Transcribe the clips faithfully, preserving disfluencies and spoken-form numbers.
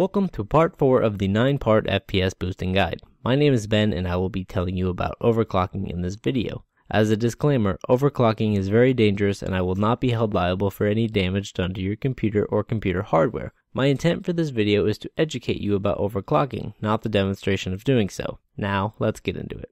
Welcome to part four of the nine part F P S boosting guide. My name is Ben and I will be telling you about overclocking in this video. As a disclaimer, overclocking is very dangerous and I will not be held liable for any damage done to your computer or computer hardware. My intent for this video is to educate you about overclocking, not the demonstration of doing so. Now, let's get into it.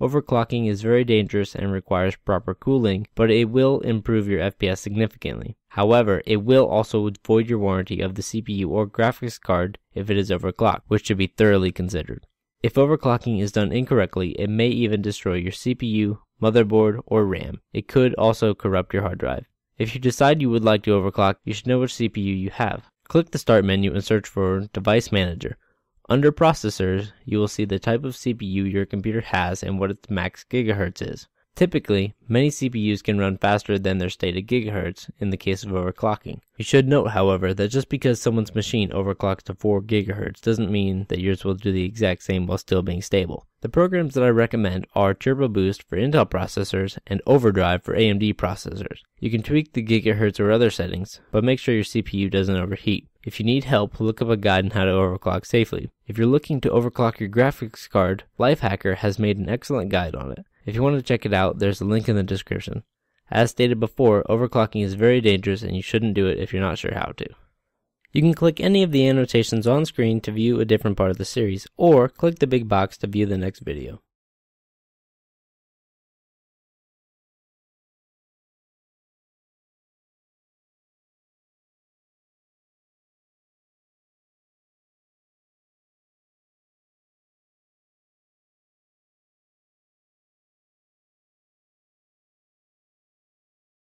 Overclocking is very dangerous and requires proper cooling, but it will improve your F P S significantly. However, it will also void your warranty of the C P U or graphics card if it is overclocked, which should be thoroughly considered. If overclocking is done incorrectly, it may even destroy your C P U, motherboard, or RAM. It could also corrupt your hard drive. If you decide you would like to overclock, you should know which C P U you have. Click the Start menu and search for Device Manager. Under Processors, you will see the type of C P U your computer has and what its max gigahertz is. Typically, many C P Us can run faster than their stated gigahertz in the case of overclocking. You should note, however, that just because someone's machine overclocks to four gigahertz doesn't mean that yours will do the exact same while still being stable. The programs that I recommend are Turbo Boost for Intel processors and Overdrive for A M D processors. You can tweak the gigahertz or other settings, but make sure your C P U doesn't overheat. If you need help, look up a guide on how to overclock safely. If you're looking to overclock your graphics card, Lifehacker has made an excellent guide on it. If you want to check it out, there's a link in the description. As stated before, overclocking is very dangerous and you shouldn't do it if you're not sure how to. You can click any of the annotations on screen to view a different part of the series, or click the big box to view the next video.